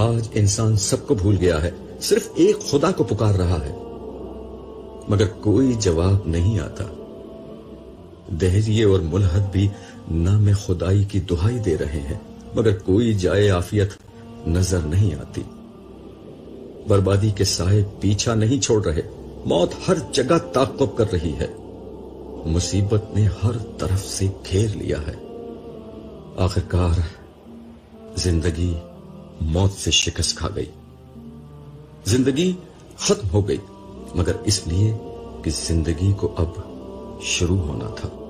आज इंसान सबको भूल गया है, सिर्फ एक खुदा को पुकार रहा है, मगर कोई जवाब नहीं आता। दहरिए और मुलहद भी नाम खुदाई की दुहाई दे रहे हैं, मगर कोई जाए आफियत नजर नहीं आती। बर्बादी के साए पीछा नहीं छोड़ रहे, मौत हर जगह ताक़ब कर रही है, मुसीबत ने हर तरफ से घेर लिया है। आखिरकार जिंदगी मौत से शिकस्त खा गई, जिंदगी खत्म हो गई, मगर इसलिए कि जिंदगी को अब शुरू होना था।